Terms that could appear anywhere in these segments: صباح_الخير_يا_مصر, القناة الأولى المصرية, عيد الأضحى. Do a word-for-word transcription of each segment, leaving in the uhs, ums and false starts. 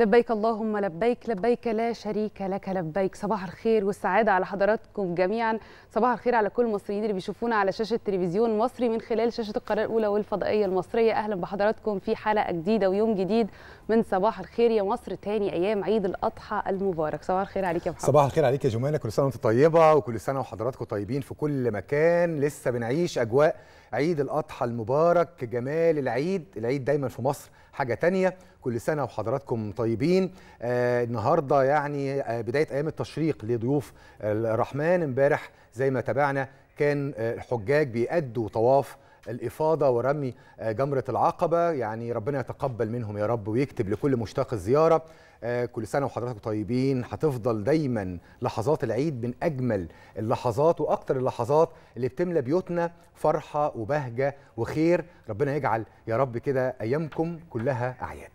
لبيك اللهم لبيك، لبيك لا شريك لك لبيك. صباح الخير والسعادة على حضراتكم جميعا. صباح الخير على كل المصريين اللي بيشوفونا على شاشة تلفزيون مصري من خلال شاشة القناة الأولى والفضائية المصرية. أهلا بحضراتكم في حلقة جديدة ويوم جديد من صباح الخير يا مصر، تاني أيام عيد الأضحى المبارك. صباح الخير عليك يا محمد. صباح الخير عليك يا جمانة، كل سنة وأنتم طيبة وكل سنة وحضراتكم طيبين في كل مكان. لسه بنعيش أجواء عيد الأضحى المبارك، جمال العيد. العيد دايما في مصر حاجة تانية. كل سنة وحضراتكم طيبين. آه النهارده يعني آه بداية أيام التشريق لضيوف الرحمن. امبارح زي ما تابعنا كان آه الحجاج بيأدوا طواف الإفاضة ورمي آه جمرة العقبة. يعني ربنا يتقبل منهم يا رب ويكتب لكل مشتاق الزيارة. آه كل سنة وحضراتكم طيبين. هتفضل دايما لحظات العيد من أجمل اللحظات وأكتر اللحظات اللي بتملى بيوتنا فرحة وبهجة وخير. ربنا يجعل يا رب كده أيامكم كلها أعياد.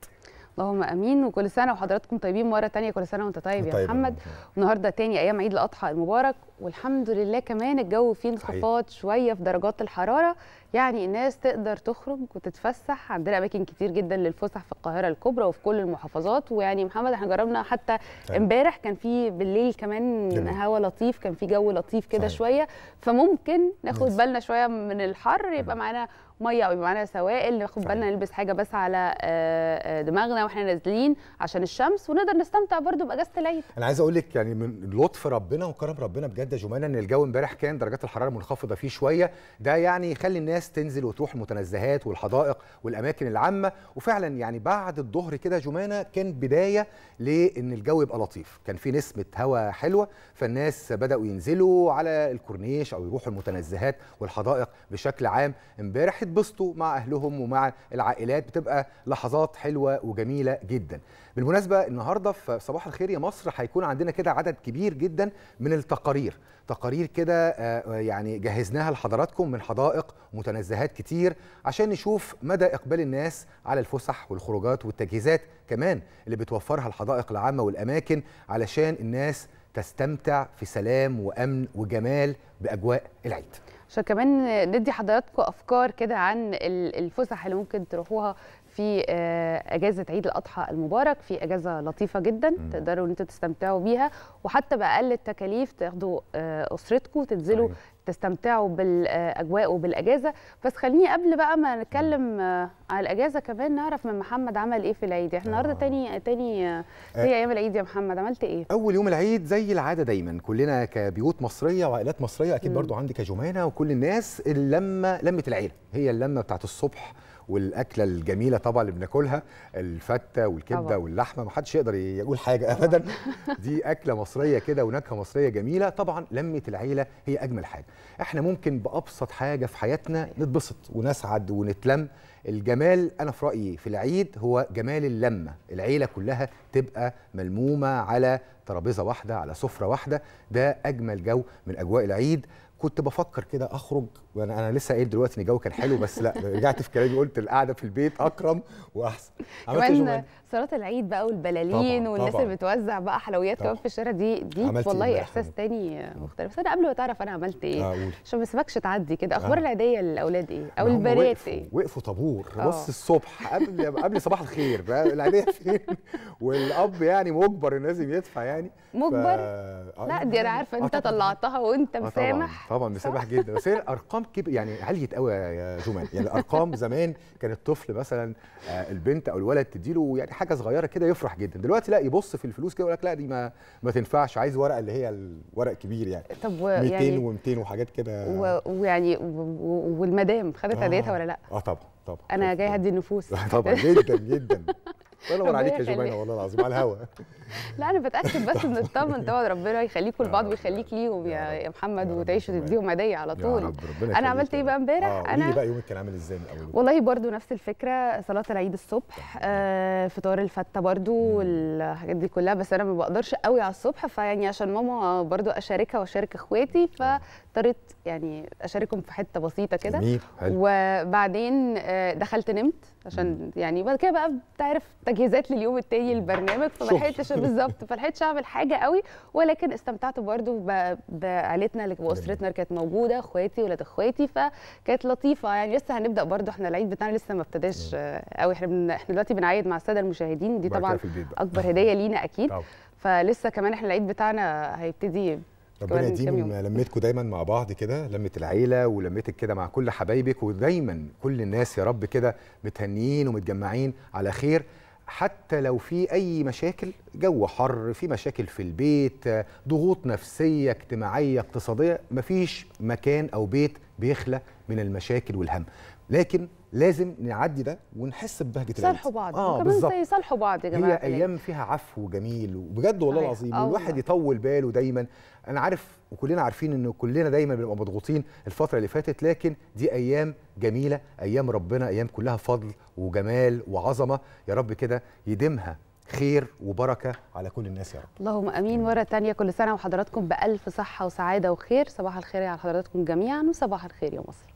اللهم امين. وكل سنه وحضراتكم طيبين مره ثانيه. كل سنه وانت طيب يا محمد. والنهارده تاني ايام عيد الاضحى المبارك، والحمد لله كمان الجو فيه انخفاض شويه في درجات الحراره، يعني الناس تقدر تخرج وتتفسح. عندنا اماكن كتير جدا للفسح في القاهره الكبرى وفي كل المحافظات. ويعني محمد احنا جربنا حتى امبارح كان في بالليل كمان هوا لطيف، كان في جو لطيف كده شويه، فممكن ناخد بس. بالنا شويه من الحر، يبقى معانا ميه او يبقى معانا سوائل، ناخد بالنا نلبس حاجه بس على دماغنا واحنا نازلين عشان الشمس، ونقدر نستمتع برده باجازه العيد. انا عايز اقول لك يعني من لطف ربنا وكرم ربنا بجد يا جمانه ان الجو امبارح كان درجات الحراره منخفضه فيه شويه، ده يعني يخلي الناس تنزل وتروح المتنزهات والحدائق والاماكن العامه. وفعلا يعني بعد الظهر كده يا جمانه كان بدايه لان الجو يبقى لطيف، كان في نسمه هواء حلوه، فالناس بداوا ينزلوا على الكورنيش او يروحوا المتنزهات والحدائق بشكل عام. امبارح اتبسطوا مع اهلهم ومع العائلات، بتبقى لحظات حلوه وجميله جدا. بالمناسبه النهارده في صباح الخير يا مصر هيكون عندنا كده عدد كبير جدا من التقارير، تقارير كده يعني جهزناها لحضراتكم من حدائق ومتنزهات كتير عشان نشوف مدى اقبال الناس على الفسح والخروجات والتجهيزات كمان اللي بتوفرها الحدائق العامه والاماكن علشان الناس تستمتع في سلام وامن وجمال باجواء العيد. عشان كمان ندي حضراتكم افكار كده عن الفسح اللي ممكن تروحوها في اجازه عيد الاضحى المبارك. في اجازه لطيفه جدا م. تقدروا ان انتوا تستمتعوا بيها، وحتى باقل التكاليف تاخدوا اسرتكم تنزلوا صحيح. تستمتعوا بالاجواء وبالاجازه. بس خليني قبل بقى ما نتكلم آه. على الاجازه كمان نعرف من محمد عمل ايه في العيد. احنا النهارده آه. تاني تاني آه. زي ايام العيد يا محمد، عملت ايه؟ اول يوم العيد زي العاده دايما كلنا كبيوت مصريه وعائلات مصريه اكيد م. برضو عندك يا جمانه وكل الناس، اللمه لمه العيله هي اللمه بتاعت الصبح والاكله الجميله طبعا اللي بناكلها، الفته والكبده واللحمه، ما حدش يقدر يقول حاجه ابدا. دي اكله مصريه كده ونكهه مصريه جميله. طبعا لمه العيله هي اجمل حاجه. احنا ممكن بابسط حاجه في حياتنا نتبسط ونسعد ونتلم. الجمال انا في رايي في العيد هو جمال اللمه، العيله كلها تبقى ملمومه على ترابيزه واحده على سفره واحده. ده اجمل جو من اجواء العيد. كنت بفكر كده اخرج، وانا انا لسه قايل دلوقتي ان الجو كان حلو، بس لا رجعت في كلامي وقلت القعده في البيت اكرم واحسن. كمان صلاه العيد بقى والبلالين والناس اللي بتوزع بقى حلويات كمان في الشارع، دي دي والله إيه احساس حمد. تاني مختلف. بس انا قبل ما تعرف انا عملت ايه عشان ما اسيبكش تعدي كده، اخبار آه. العيديه للاولاد ايه او البنات ايه؟ وقفوا طابور بص الصبح قبل قبل صباح الخير بقى العيديه فين؟ والاب يعني مجبر انه لازم يدفع يعني ف... مجبر؟ لا دي انا عارفه انت طلعتها وانت مسامح طبعا مسامح جدا. بس هي الارقام كبر يعني عليت قوي يا جمال. يعني الارقام زمان كان الطفل مثلا البنت او الولد تديله يعني حاجه صغيره كده يفرح جدا، دلوقتي لا يبص في الفلوس كده يقول لك لا دي ما ما تنفعش، عايز ورقه اللي هي الورق كبير يعني. طب يعني مئتين ومئتين وحاجات كده ويعني والمدام خدت هديتها آه ولا لا؟ اه طبعا طبعا انا جاي هدي النفوس طبعا جدا جدا. ولا عليك يا جمانه والله العظيم على الهوا. لا انا بتاكد بس من الطمن طبعا. ربنا يخليكم لبعض ويخليك ليهم يا يا محمد، وتعيشوا تديهم هديه على طول. انا عملت ايه بقى امبارح؟ آه انا بقى يومك كان عامل ازاي من اول؟ والله برده نفس الفكره، صلاه العيد الصبح، آه فطار الفته برده والحاجات دي كلها. بس انا ما بقدرش قوي على الصبح، فيعني عشان ماما برده اشاركها واشارك اخواتي، ف اضطريت يعني اشارككم في حته بسيطه كده، وبعدين دخلت نمت عشان يعني بعد كده بقى بتعرف تجهيزات لليوم التاني البرنامج، فما لحقتش بالظبط فما لحقتش اعمل حاجه قوي، ولكن استمتعت برده بعائلتنا واسرتنا اللي كانت موجوده، اخواتي ولاد اخواتي، فكانت لطيفه يعني. لسه هنبدا برده، احنا العيد بتاعنا لسه ما ابتداش قوي، احنا احنا دلوقتي بنعيد مع الساده المشاهدين، دي طبعا اكبر هديه لينا اكيد، فلسه كمان احنا العيد بتاعنا هيبتدي. ربنا يديم لمتكم دايما مع بعض كده، لمه العيله ولمتك كده مع كل حبايبك، ودايما كل الناس يا رب كده متهنيين ومتجمعين على خير، حتى لو في اي مشاكل، جو حر، في مشاكل في البيت، ضغوط نفسيه اجتماعيه اقتصاديه، مفيش مكان او بيت بيخلى من المشاكل والهم، لكن لازم نعدي ده ونحس ببهجه العيد. صالحوا بعض اه بالظبط، يصالحوا بعض يا جماعه، هي ايام فيها عفو جميل وبجد والله العظيم، والواحد يطول باله دايما. انا عارف وكلنا عارفين ان كلنا دايما بنبقى مضغوطين الفتره اللي فاتت، لكن دي ايام جميله، ايام ربنا، ايام كلها فضل وجمال وعظمه، يا رب كده يديمها خير وبركه على كل الناس يا رب. اللهم امين. مره ثانيه كل سنه وحضراتكم بالف صحه وسعاده وخير. صباح الخير على حضراتكم جميعا، وصباح الخير يا مصر.